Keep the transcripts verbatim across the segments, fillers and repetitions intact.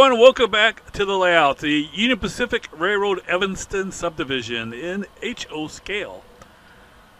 everyone, welcome back to the layout, the Union Pacific Railroad Evanston subdivision in H O Scale.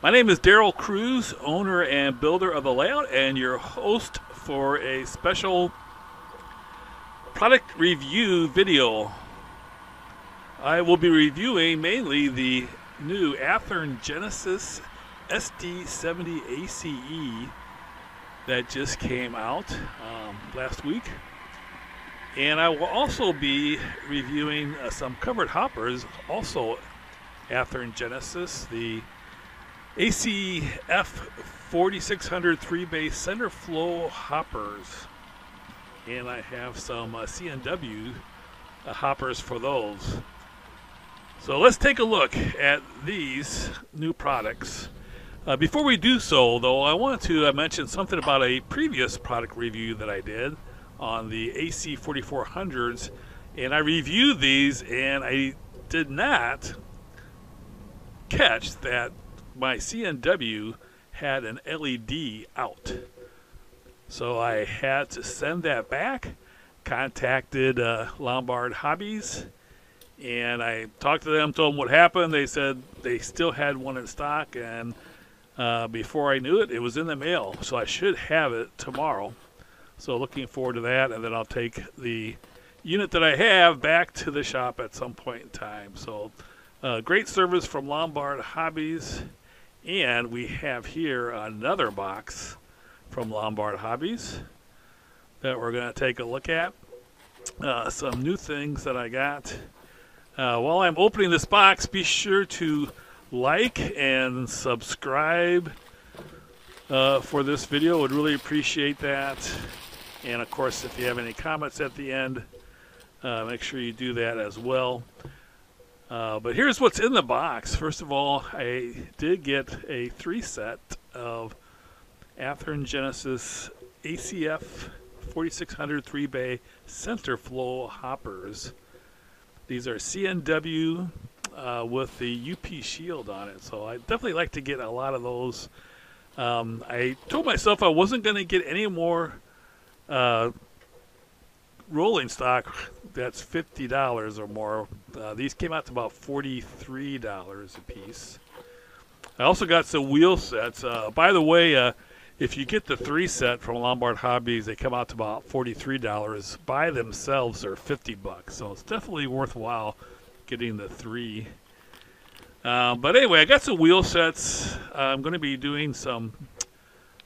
My name is Daryl Cruz, owner and builder of the layout, and your host for a special product review video. I will be reviewing mainly the new Athearn Genesis S D seventy A C E that just came out um, last week. And I will also be reviewing uh, some covered hoppers, also Athearn Genesis, the A C F forty-six hundred three-bay center flow hoppers. And I have some uh, C N W uh, hoppers for those. So let's take a look at these new products. Uh, before we do so, though, I want to uh, mention something about a previous product review that I did on the A C forty-four hundreds, and I reviewed these, and I did not catch that my C N W had an L E D out. So I had to send that back, contacted uh, Lombard Hobbies, and I talked to them, told them what happened. They said they still had one in stock, and uh, before I knew it, it was in the mail, so I should have it tomorrow. So looking forward to that, and then I'll take the unit that I have back to the shop at some point in time. So uh, great service from Lombard Hobbies. And we have here another box from Lombard Hobbies that we're going to take a look at. Uh, some new things that I got. Uh, while I'm opening this box, be sure to like and subscribe uh, for this video. Would really appreciate that. And of course, if you have any comments at the end, uh, make sure you do that as well. Uh, but here's what's in the box. First of all, I did get a three set of Athearn Genesis A C F forty-six hundred three-bay center flow hoppers. These are C N W uh, with the U P shield on it. So I definitely like to get a lot of those. Um, I told myself I wasn't going to get any more Uh, rolling stock that's fifty dollars or more. Uh, these came out to about forty-three dollars a piece. I also got some wheel sets. Uh, by the way, uh, if you get the three set from Lombard Hobbies, they come out to about forty-three dollars. By themselves, they're fifty bucks. So it's definitely worthwhile getting the three. Uh, but anyway, I got some wheel sets. Uh, I'm going to be doing some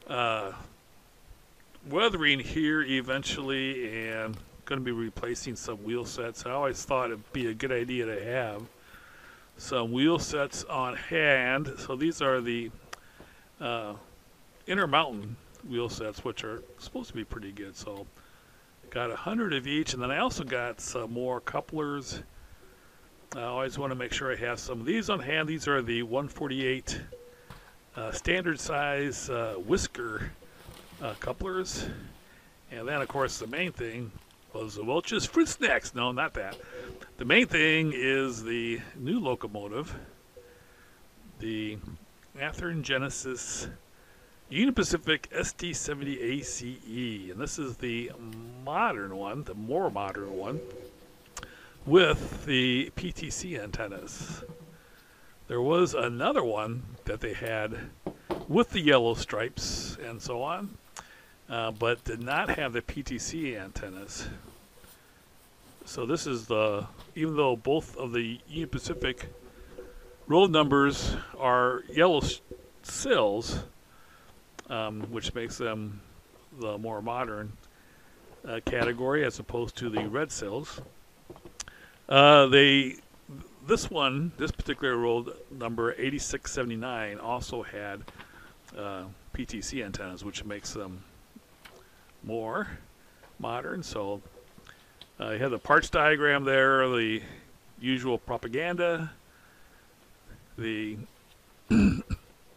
uh, weathering here eventually, and going to be replacing some wheel sets. I always thought it'd be a good idea to have some wheel sets on hand. So these are the uh, Intermountain wheel sets, which are supposed to be pretty good. So got a hundred of each, and then I also got some more couplers. I always want to make sure I have some of these on hand. These are the one forty-eight uh, standard size uh, whisker Uh, couplers. And then of course the main thing was the Welch's fruit snacks. No, not that. The main thing is the new locomotive, the Athearn Genesis Union Pacific S D seventy A C E, and this is the modern one, the more modern one, with the P T C antennas. There was another one that they had with the yellow stripes and so on, Uh, but did not have the P T C antennas. So this is the, even though both of the Union Pacific roll numbers are yellow sills, um, which makes them the more modern uh, category as opposed to the red sills. Uh, they, this one, this particular roll number eighty-six seventy-nine also had uh, P T C antennas, which makes them more modern. So uh, you have the parts diagram there, the usual propaganda, the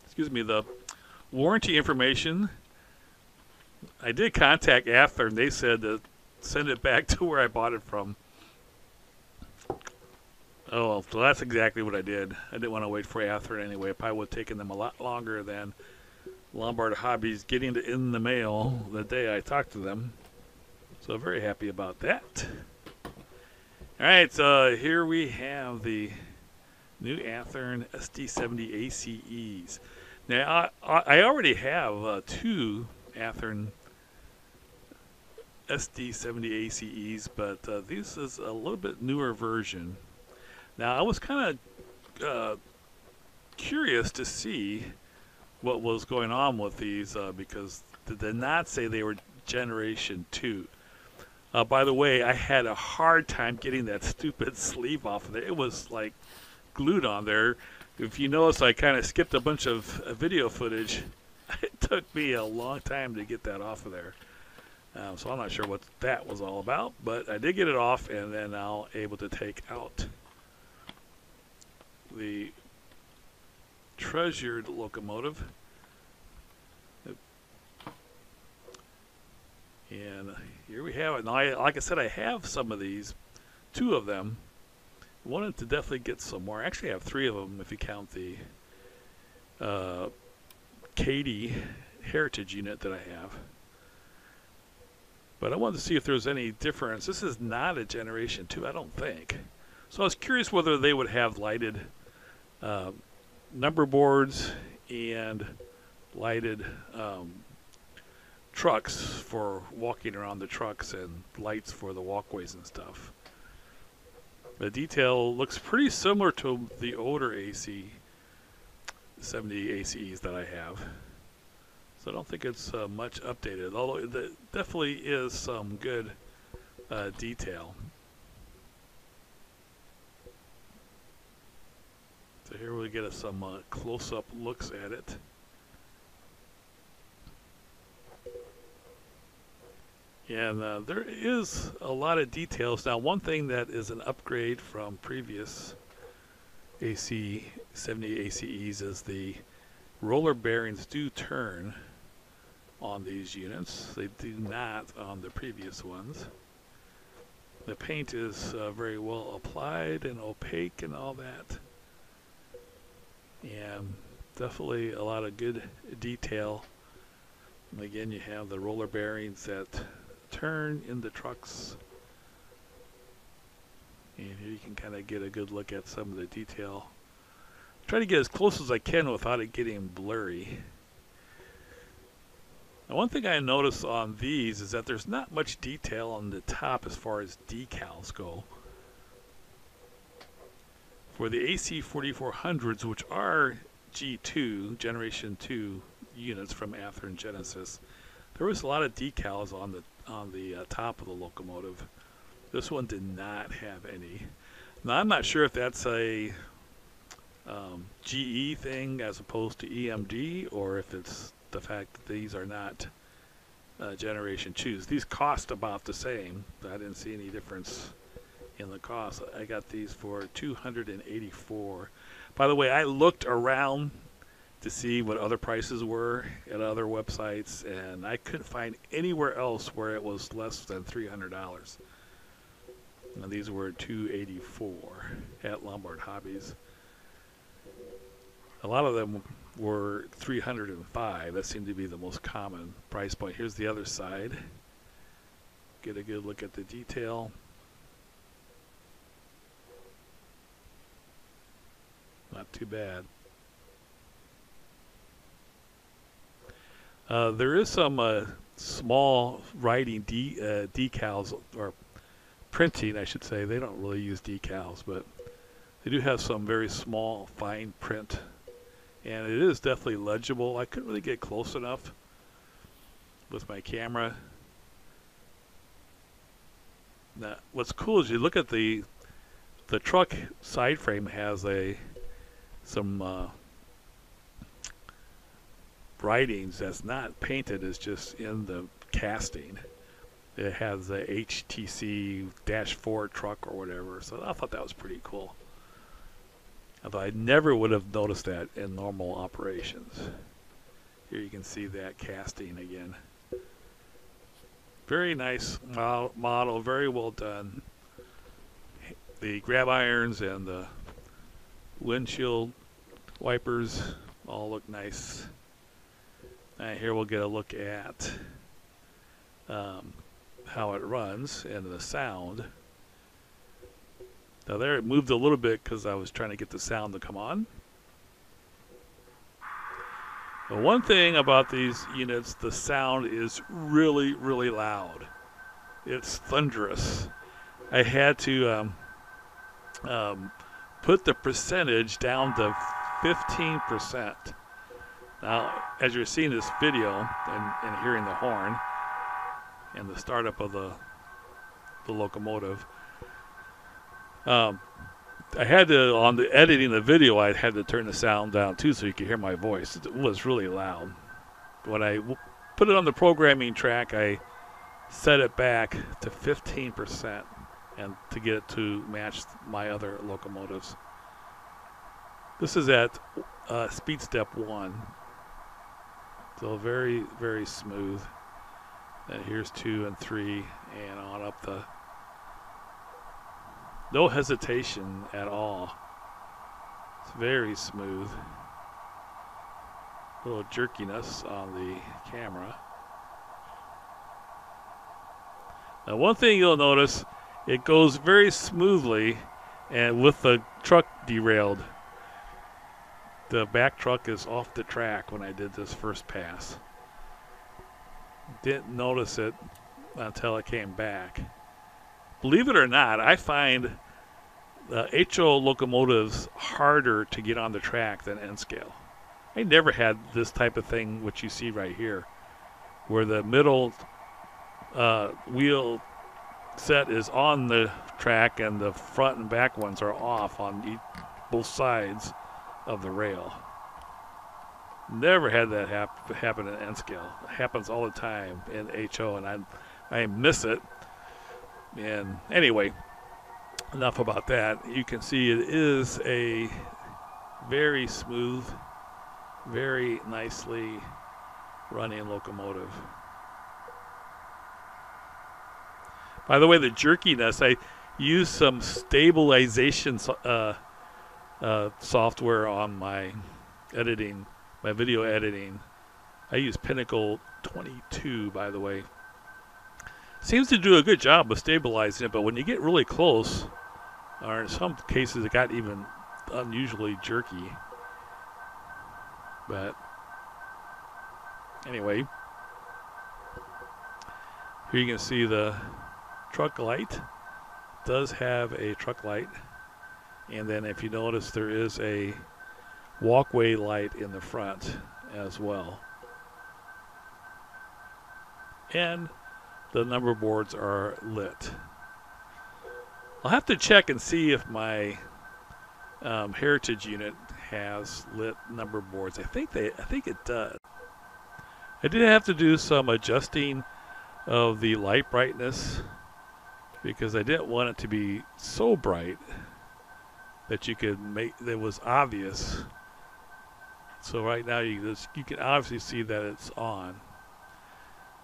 excuse me, the warranty information. I did contact Athearn, and they said to send it back to where I bought it from. Oh, well, so that's exactly what I did. I didn't want to wait for Athearn anyway. It probably would have taken them a lot longer than Lombard Hobbies getting to in the mail the day I talked to them. So very happy about that. All right, so here we have the new Athearn S D seventy A C Es. Now, I, I already have uh, two Athearn S D seventy A C Es, but uh, this is a little bit newer version. Now, I was kind of uh, curious to see what was going on with these uh, because they did not say they were generation two. Uh, by the way, I had a hard time getting that stupid sleeve off of it. It was like glued on there. If you notice, I kind of skipped a bunch of uh, video footage. It took me a long time to get that off of there. Um, so I'm not sure what that was all about, but I did get it off, and then I'll able to take out the treasured locomotive. And here we have it. Now, I, like I said, I have some of these, two of them. I wanted to definitely get some more. Actually, I have three of them if you count the uh, K D heritage unit that I have. But I wanted to see if there's any difference. This is not a generation two, I don't think. So I was curious whether they would have lighted uh, number boards and lighted um, trucks for walking around the trucks and lights for the walkways and stuff. The detail looks pretty similar to the older A C seventy A C Es that I have. So I don't think it's uh, much updated, although it definitely is some good uh, detail. So here we get some uh, close-up looks at it. And uh, there is a lot of details. Now, one thing that is an upgrade from previous A C seventy A C Es is the roller bearings do turn on these units. They do not on the previous ones. The paint is uh, very well applied and opaque and all that. And definitely a lot of good detail. And again, you have the roller bearings that turn in the trucks, and here you can kind of get a good look at some of the detail. Try to get as close as I can without it getting blurry. Now, one thing I noticed on these is that there's not much detail on the top as far as decals go. For the A C forty-four hundreds, which are G two, generation two units from Athearn Genesis, there was a lot of decals on the on the uh, top of the locomotive. This one did not have any. Now, I'm not sure if that's a um, G E thing as opposed to E M D, or if it's the fact that these are not uh, generation twos. These cost about the same. I didn't see any difference in the cost. I got these for two hundred eighty-four dollars. By the way, I looked around to see what other prices were at other websites, and I couldn't find anywhere else where it was less than three hundred dollars. And these were two hundred eighty-four dollars at Lombard Hobbies. A lot of them were three hundred five dollars. That seemed to be the most common price point. Here's the other side. Get a good look at the detail. Not too bad. Uh, there is some uh, small writing de uh, decals, or printing, I should say. They don't really use decals, but they do have some very small fine print. And it is definitely legible. I couldn't really get close enough with my camera. Now, what's cool is you look at the the truck side frame has a some. Uh, writings that's not painted, is just in the casting. It has a H T C four truck or whatever, so I thought that was pretty cool. Although I never would have noticed that in normal operations. Here you can see that casting again. Very nice model, very well done. The grab irons and the windshield wipers all look nice. Right, here we'll get a look at um, how it runs and the sound. Now there it moved a little bit because I was trying to get the sound to come on. The one thing about these units, the sound is really, really loud. It's thunderous. I had to um, um, put the percentage down to fifteen percent. Now, as you're seeing this video and, and hearing the horn and the startup of the, the locomotive, um, I had to, on the editing the video, I had to turn the sound down too so you could hear my voice. It was really loud. When I w put it on the programming track, I set it back to fifteen percent and to get it to match my other locomotives. This is at uh, speed step one. So very, very smooth. And here's two and three and on up the... No hesitation at all. It's very smooth. A little jerkiness on the camera. Now one thing you'll notice, it goes very smoothly and with the truck derailed. The back truck is off the track when I did this first pass. Didn't notice it until it came back. Believe it or not, I find the H O locomotives harder to get on the track than N scale. I never had this type of thing, which you see right here, where the middle uh, wheel set is on the track and the front and back ones are off on both sides of the rail. Never had that hap happen in N scale. It happens all the time in H O, and I, I miss it. And anyway, enough about that. You can see it is a very smooth, very nicely running locomotive. By the way, the jerkiness, I used some stabilization uh, uh, software on my editing, my video editing. I use Pinnacle twenty-two, by the way. Seems to do a good job of stabilizing it, but when you get really close, or in some cases it got even unusually jerky. But anyway, here you can see the truck light. It does have a truck light, and then if you notice, there is a walkway light in the front as well. And the number boards are lit. I'll have to check and see if my um, heritage unit has lit number boards. I think they, I think it does. I did have to do some adjusting of the light brightness because I didn't want it to be so bright that you could make that was obvious. So right now you just, you can obviously see that it's on.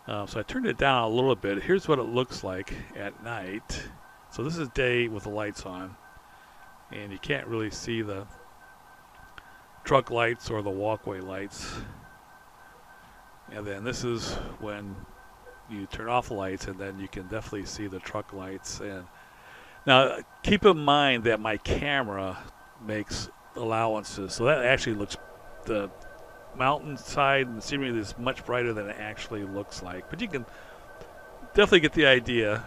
Uh, so I turned it down a little bit. Here's what it looks like at night. So this is day with the lights on, and you can't really see the truck lights or the walkway lights. And then this is when you turn off the lights, and then you can definitely see the truck lights. And now keep in mind that my camera makes allowances, so that actually looks the mountainside and scenery is much brighter than it actually looks like, but you can definitely get the idea.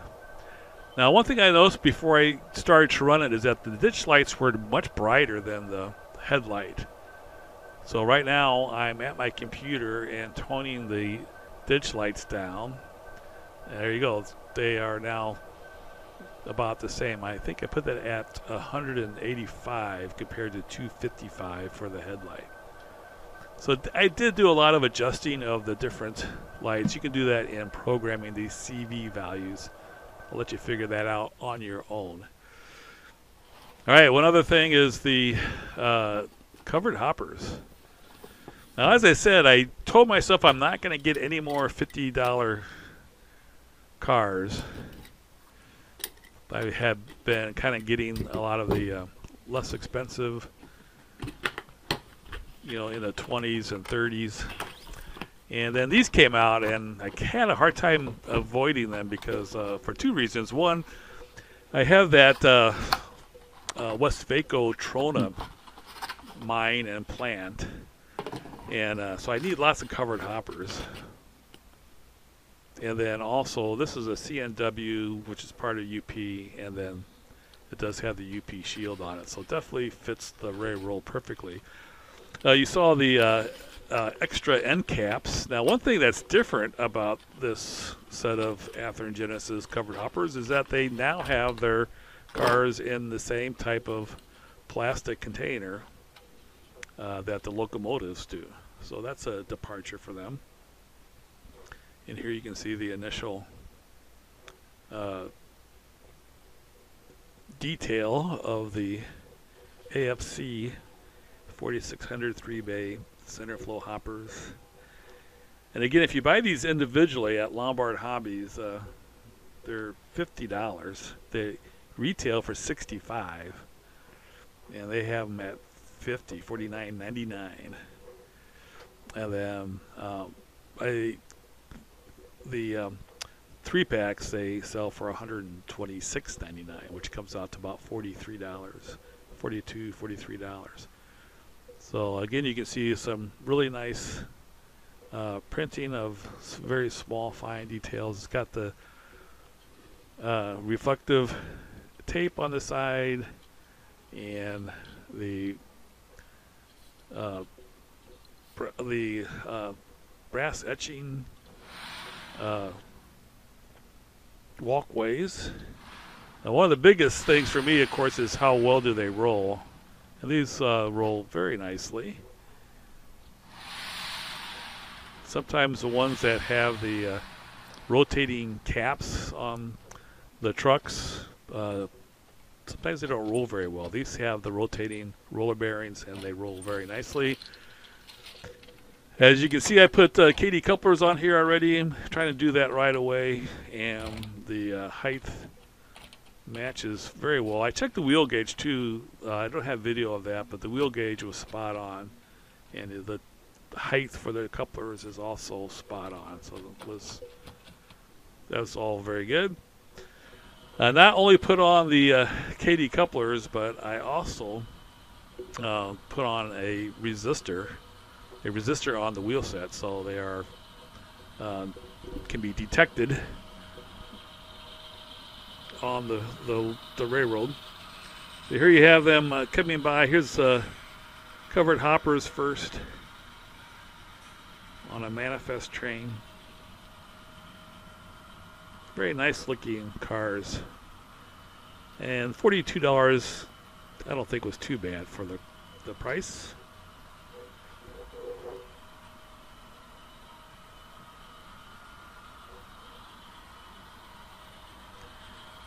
Now one thing I noticed before I started to run it is that the ditch lights were much brighter than the headlight. So right now I'm at my computer and toning the ditch lights down. There you go, they are now about the same. I think I put that at one hundred eighty-five compared to two fifty-five for the headlight. So I did do a lot of adjusting of the different lights. You can do that in programming these C V values. I'll let you figure that out on your own. All right, one other thing is the uh, covered hoppers. Now, as I said, I told myself I'm not going to get any more fifty dollar cars. I have been kind of getting a lot of the uh, less expensive, you know, in the twenties and thirties, and then these came out, and I had a hard time avoiding them because uh, for two reasons. One, I have that uh, uh, West Vaco Trona mine and plant. And uh, so I need lots of covered hoppers. And then also, this is a C N W, which is part of U P, and then it does have the U P shield on it. So it definitely fits the railroad perfectly. Uh, you saw the uh, uh, extra end caps. Now, one thing that's different about this set of Athearn Genesis covered hoppers is that they now have their cars in the same type of plastic container uh, that the locomotives do. So that's a departure for them. And here you can see the initial uh, detail of the A F C forty-six hundred three-bay center flow hoppers. And again, if you buy these individually at Lombard Hobbies, uh, they're fifty dollars. They retail for sixty-five dollars, and they have them at fifty dollars, forty-nine ninety-nine. And then um, I The um, three packs they sell for one hundred twenty-six ninety-nine, which comes out to about forty-three dollars, forty-two dollars, forty-three dollars. So again, you can see some really nice uh, printing of very small, fine details. It's got the uh, reflective tape on the side and the uh, br the uh, brass etching. Uh, walkways. Now, one of the biggest things for me, of course, is how well do they roll, and these uh, roll very nicely. Sometimes the ones that have the uh, rotating caps on the trucks, uh, sometimes they don't roll very well. These have the rotating roller bearings and they roll very nicely. As you can see, I put uh, K D couplers on here already. I'm trying to do that right away, and the uh, height matches very well. I checked the wheel gauge too. Uh, I don't have video of that, but the wheel gauge was spot on, and the height for the couplers is also spot on. So that was, that was all very good. I not only put on the uh, K D couplers, but I also uh, put on a resistor. A resistor on the wheel set, so they are uh, can be detected on the the, the railroad. So here you have them uh, coming by. Here's uh, covered hoppers first on a manifest train. Very nice looking cars, and forty-two dollars. I don't think was too bad for the the price.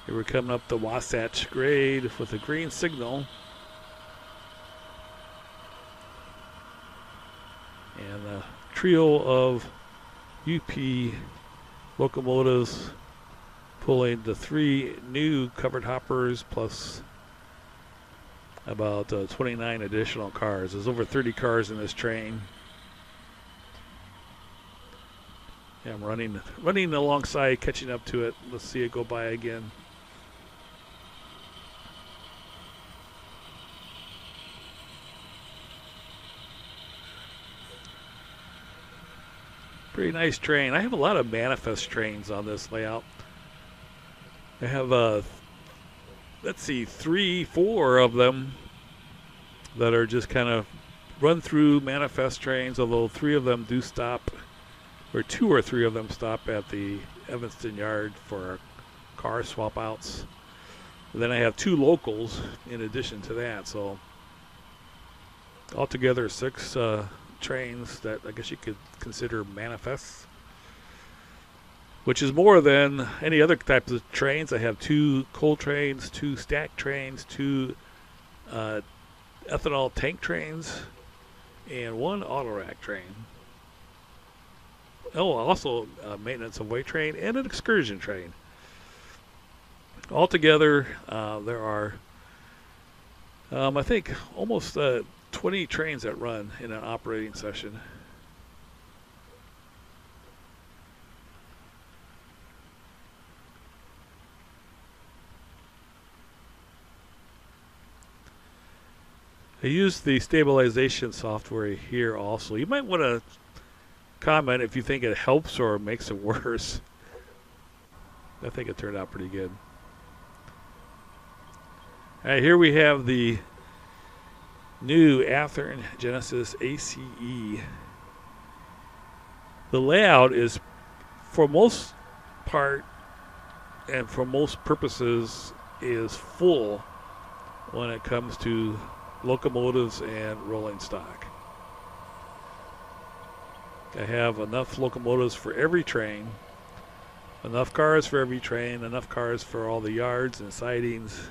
They were coming up the Wasatch Grade with a green signal. And a trio of U P locomotives pulling the three new covered hoppers plus about uh, twenty-nine additional cars. There's over thirty cars in this train. And I'm running, running alongside, catching up to it. Let's see it go by again. Pretty nice train. I have a lot of manifest trains on this layout. I have, uh, let's see, three, four of them that are just kind of run through manifest trains, although three of them do stop, or two or three of them stop at the Evanston yard for car swap outs. And then I have two locals in addition to that, so altogether six uh, trains that I guess you could consider manifests, which is more than any other types of trains. I have two coal trains, two stack trains, two uh, ethanol tank trains, and one auto rack train. Oh, also a maintenance of way train and an excursion train. Altogether, uh, there are, um, I think, almost uh, twenty trains that run in an operating session. I use the stabilization software here also. You might want to comment if you think it helps or makes it worse. I think it turned out pretty good. All right, here we have the new Athearn Genesis ACE. The layout is, for most part and for most purposes, is full when it comes to locomotives and rolling stock. I have enough locomotives for every train, enough cars for every train, enough cars for all the yards and sidings.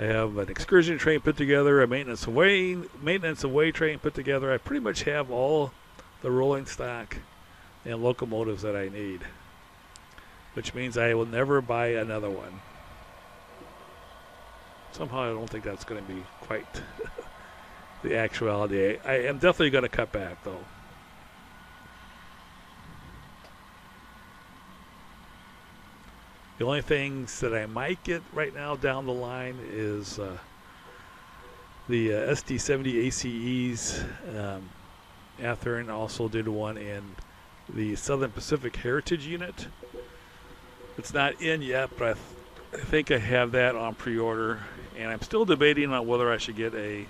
I have an excursion train put together, a maintenance away, maintenance away train put together. I pretty much have all the rolling stock and locomotives that I need, which means I will never buy another one. Somehow I don't think that's going to be quite the actuality. I, I am definitely going to cut back, though. The only things that I might get right now down the line is uh, the uh, S D seventy A C Es. Um, Athearn also did one in the Southern Pacific Heritage Unit. It's not in yet, but I, th I think I have that on pre-order. And I'm still debating on whether I should get a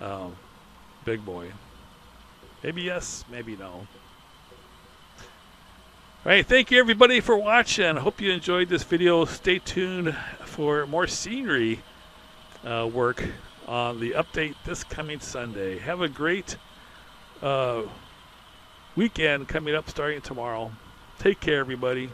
um, big boy. Maybe yes, maybe no. All right, thank you everybody for watching. I hope you enjoyed this video. Stay tuned for more scenery uh, work on the update this coming Sunday. Have a great uh, weekend coming up starting tomorrow. Take care, everybody.